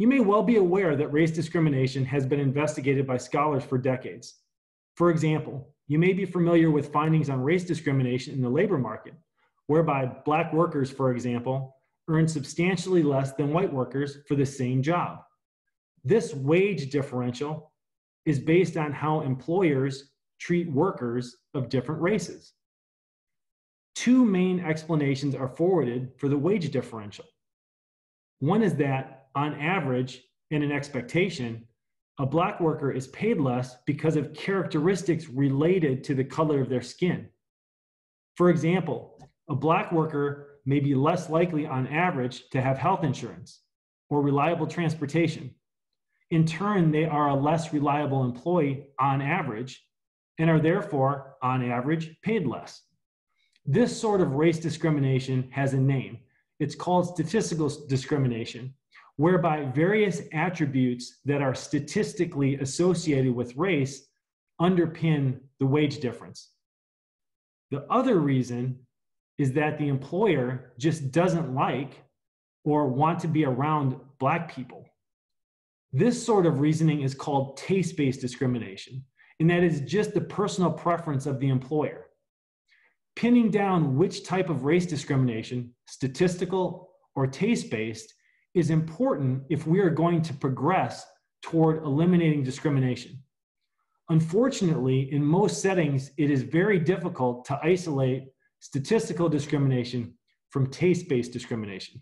You may well be aware that race discrimination has been investigated by scholars for decades. For example, you may be familiar with findings on race discrimination in the labor market, whereby black workers, for example, earn substantially less than white workers for the same job. This wage differential is based on how employers treat workers of different races. Two main explanations are forwarded for the wage differential. One is that, on average, in an expectation, a black worker is paid less because of characteristics related to the color of their skin. For example, a black worker may be less likely on average to have health insurance or reliable transportation. In turn, they are a less reliable employee on average and are therefore, on average, paid less. This sort of race discrimination has a name. It's called statistical discrimination, whereby various attributes that are statistically associated with race underpin the wage difference. The other reason is that the employer just doesn't like or want to be around black people. This sort of reasoning is called taste-based discrimination, and that is just the personal preference of the employer. Pinning down which type of race discrimination, statistical or taste-based, is important if we are going to progress toward eliminating discrimination. Unfortunately, in most settings, it is very difficult to isolate statistical discrimination from taste-based discrimination.